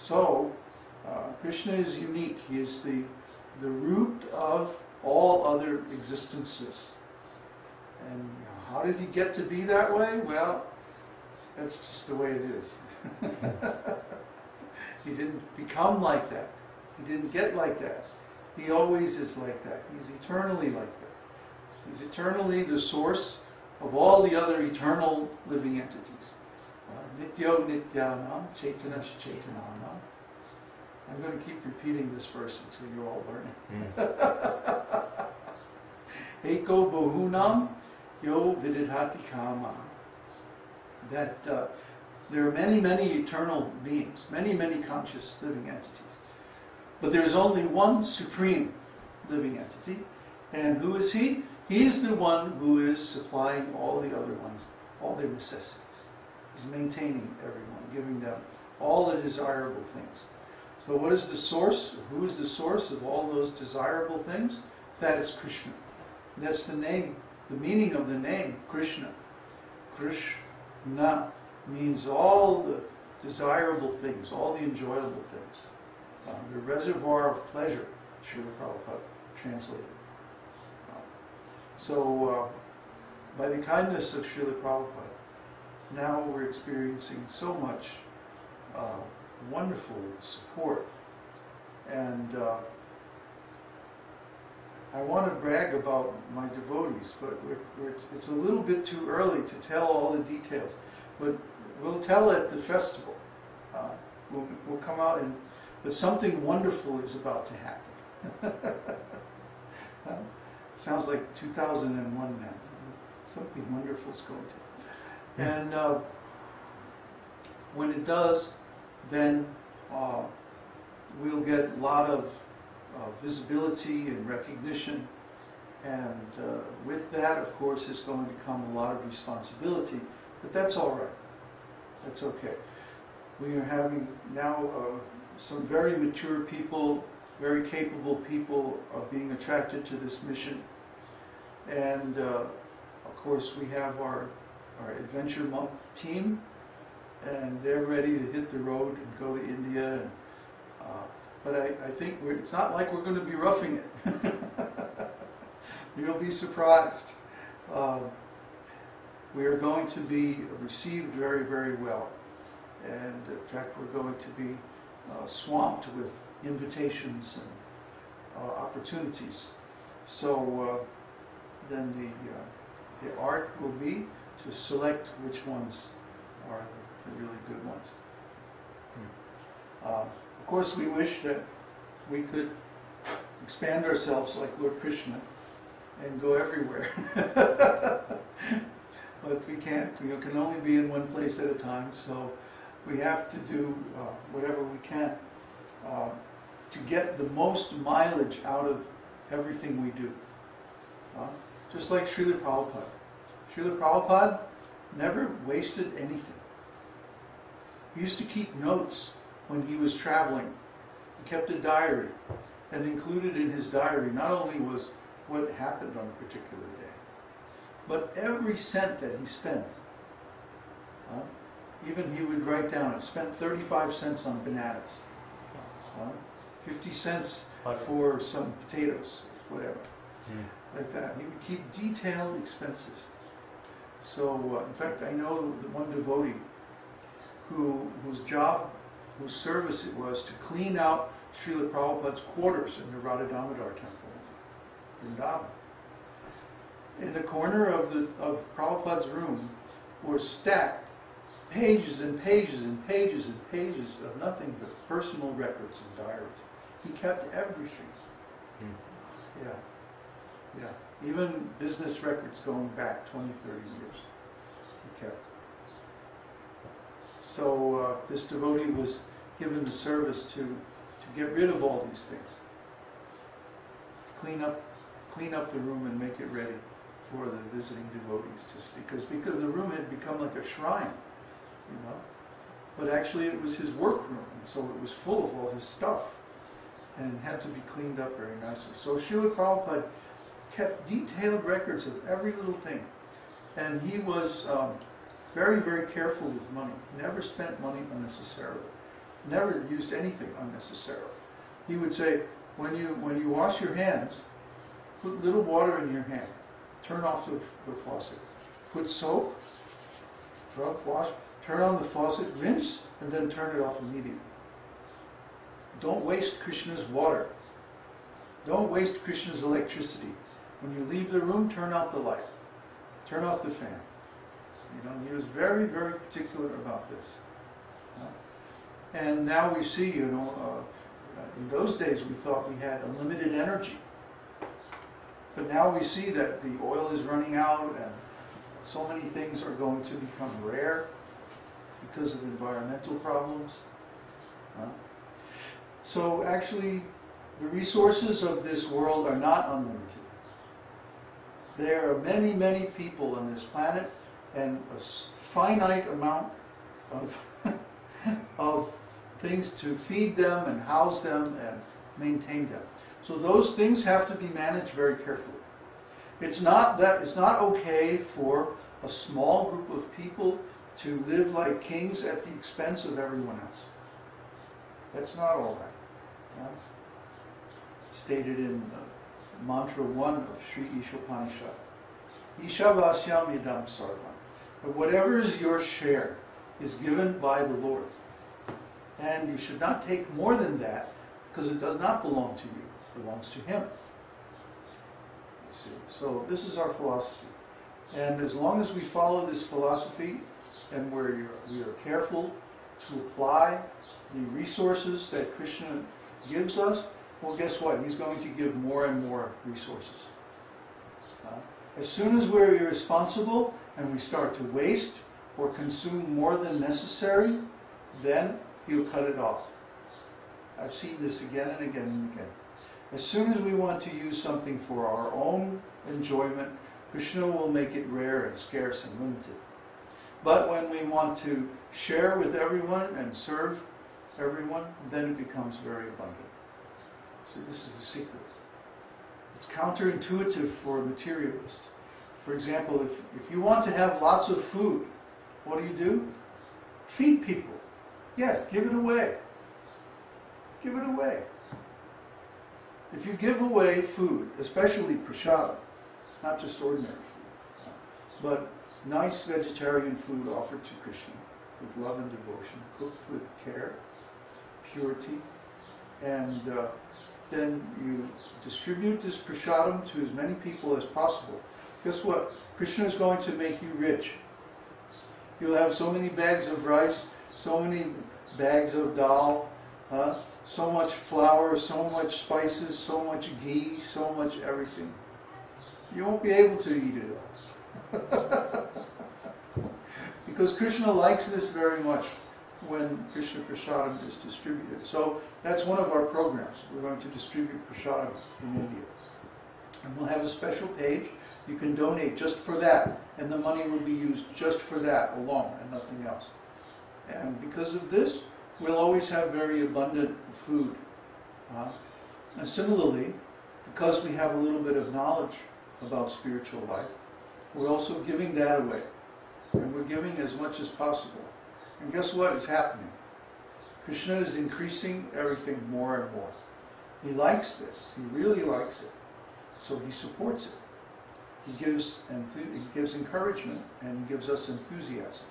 So Krishna is unique. He is the root of all other existences. And how did he get to be that way? Well, that's just the way it is. He didn't become like that. He didn't get like that. He always is like that. He's eternally like that. He's eternally the source of all the other eternal living entities. Nityo nityanam chaitanash chaitananam. I'm going to keep repeating this verse until you all learn it. Eko bohunam yo vididhati kama. That there are many, many eternal beings, many, many conscious living entities. But there's only one supreme living entity. And who is he? He is the one who is supplying all the other ones, all their necessities. He's maintaining everyone, giving them all the desirable things. So what is the source? Who is the source of all those desirable things? That is Krishna. And that's the name, the meaning of the name Krishna. Krishna means all the desirable things, all the enjoyable things. The reservoir of pleasure, Srila Prabhupada translated. By the kindness of Srila Prabhupada, now we're experiencing so much wonderful support. And I want to brag about my devotees, but it's a little bit too early to tell all the details. But we'll tell at the festival. We'll come out and... But something wonderful is about to happen. Sounds like 2001 now. Something wonderful is going to happen. And when it does, then we'll get a lot of visibility and recognition. And with that, of course, is going to come a lot of responsibility. But that's all right. That's okay. We are having now... some very mature people, very capable people are being attracted to this mission. And of course we have our Adventure Monk team, and they're ready to hit the road and go to India. And, but I think it's not like we're going to be roughing it. You'll be surprised. We are going to be received very, very well. And in fact we're going to be swamped with invitations and opportunities. So then the art will be to select which ones are the really good ones. Of course we wish that we could expand ourselves like Lord Krishna and go everywhere. But we can't. We can only be in one place at a time. So we have to do whatever we can to get the most mileage out of everything we do. Just like Srila Prabhupada. Srila Prabhupada never wasted anything. He used to keep notes when he was traveling. He kept a diary, and included in his diary not only was what happened on a particular day, but every cent that he spent. Even he would write down, I spent 35 cents on bananas, 50 cents for some potatoes, whatever, like that. He would keep detailed expenses. So, in fact, I know the one devotee whose service it was to clean out Srila Prabhupada's quarters in the Radha Damodar temple in Vrindavan. In the corner of Prabhupada's room were stacked pages and pages and pages and pages of nothing but personal records and diaries. He kept everything. Yeah. Even business records going back 20, 30 years, he kept. So this devotee was given the service to get rid of all these things, clean up the room and make it ready for the visiting devotees to see, because the room had become like a shrine. But actually it was his workroom, and so it was full of all his stuff and had to be cleaned up very nicely. So Srila Prabhupada kept detailed records of every little thing, and he was very, very careful with money. Never spent money unnecessarily. never used anything unnecessarily. He would say, when you wash your hands, put a little water in your hand, turn off the faucet, put soap, rub, wash, turn on the faucet, rinse, and then turn it off immediately. Don't waste Krishna's water. Don't waste Krishna's electricity. When you leave the room, turn out the light. Turn off the fan. You know, he was very, very particular about this. And now we see, you know, in those days we thought we had unlimited energy. But now we see that the oil is running out and so many things are going to become rare because of environmental problems. So actually, the resources of this world are not unlimited. There are many, many people on this planet and a finite amount of, of things to feed them and house them and maintain them. So those things have to be managed very carefully. It's not okay for a small group of people to live like kings at the expense of everyone else. That's not all right. Yeah? Stated in Mantra 1 of Shri Ishopanishad. Ishavasyam idam sarvam. But whatever is your share is given by the Lord. And you should not take more than that because it does not belong to you. It belongs to Him. You see? So this is our philosophy. And as long as we follow this philosophy and we are careful to apply the resources that Krishna gives us, well, guess what? He's going to give more and more resources. As soon as we're irresponsible and we start to waste or consume more than necessary, then He'll cut it off. I've seen this again and again and again. As soon as we want to use something for our own enjoyment, Krishna will make it rare and scarce and limited. But when we want to share with everyone and serve everyone, then it becomes very abundant. So this is the secret. It's counterintuitive for a materialist. For example, if you want to have lots of food, what do? Feed people. Yes, give it away. Give it away. If you give away food, especially prasadam, not just ordinary food, but nice vegetarian food offered to Krishna with love and devotion, cooked with care, purity, and then you distribute this prasadam to as many people as possible. Guess what? Krishna is going to make you rich. You'll have so many bags of rice, so many bags of dal, so much flour, so much spices, so much ghee, so much everything. You won't be able to eat it all. Because Krishna likes this very much when Krishna prasadam is distributed. So that's one of our programs. We're going to distribute prasadam in India. And we'll have a special page. You can donate just for that, and the money will be used just for that alone and nothing else. And because of this, we'll always have very abundant food. And similarly, because we have a little bit of knowledge about spiritual life, we're also giving that away. And we're giving as much as possible. And guess what is happening? Krishna is increasing everything more and more. He likes this. He really likes it. So he supports it. He gives encouragement and he gives us enthusiasm.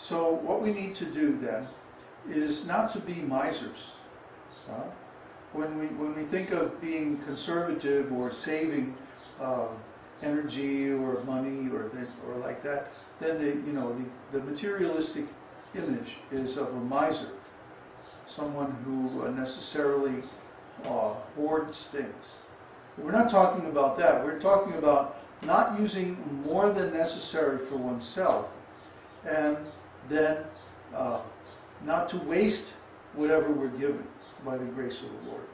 So what we need to do then is not to be misers. When we think of being conservative or saving energy or money or like that, then the materialistic image is of a miser, someone who necessarily hoards things. We're not talking about that. We're talking about not using more than necessary for oneself, and then not to waste whatever we're given by the grace of the Lord,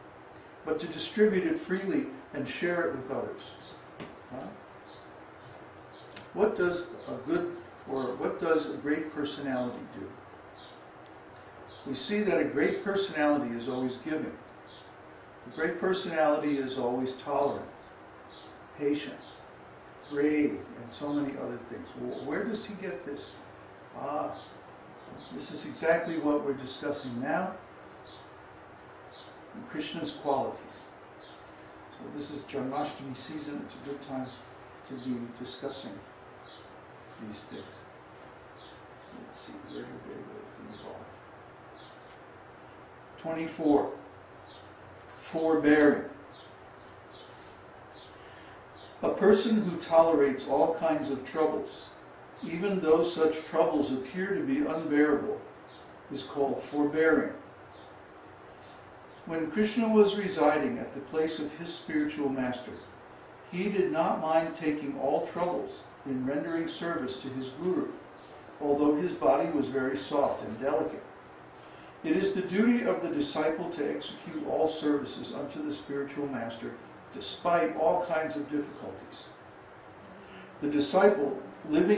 but to distribute it freely and share it with others. What does a good or what does a great personality do? We see that a great personality is always giving. A great personality is always tolerant, patient, brave, and so many other things. Well, where does he get this? This is exactly what we're discussing now, Krishna's qualities. So this is Janmashtami season, it's a good time to be discussing these things. So let's see, where did they leave off? 24, forbearing. A person who tolerates all kinds of troubles, even though such troubles appear to be unbearable, is called forbearing. When Krishna was residing at the place of his spiritual master, he did not mind taking all troubles in rendering service to his guru, although his body was very soft and delicate. It is the duty of the disciple to execute all services unto the spiritual master, despite all kinds of difficulties. The disciple living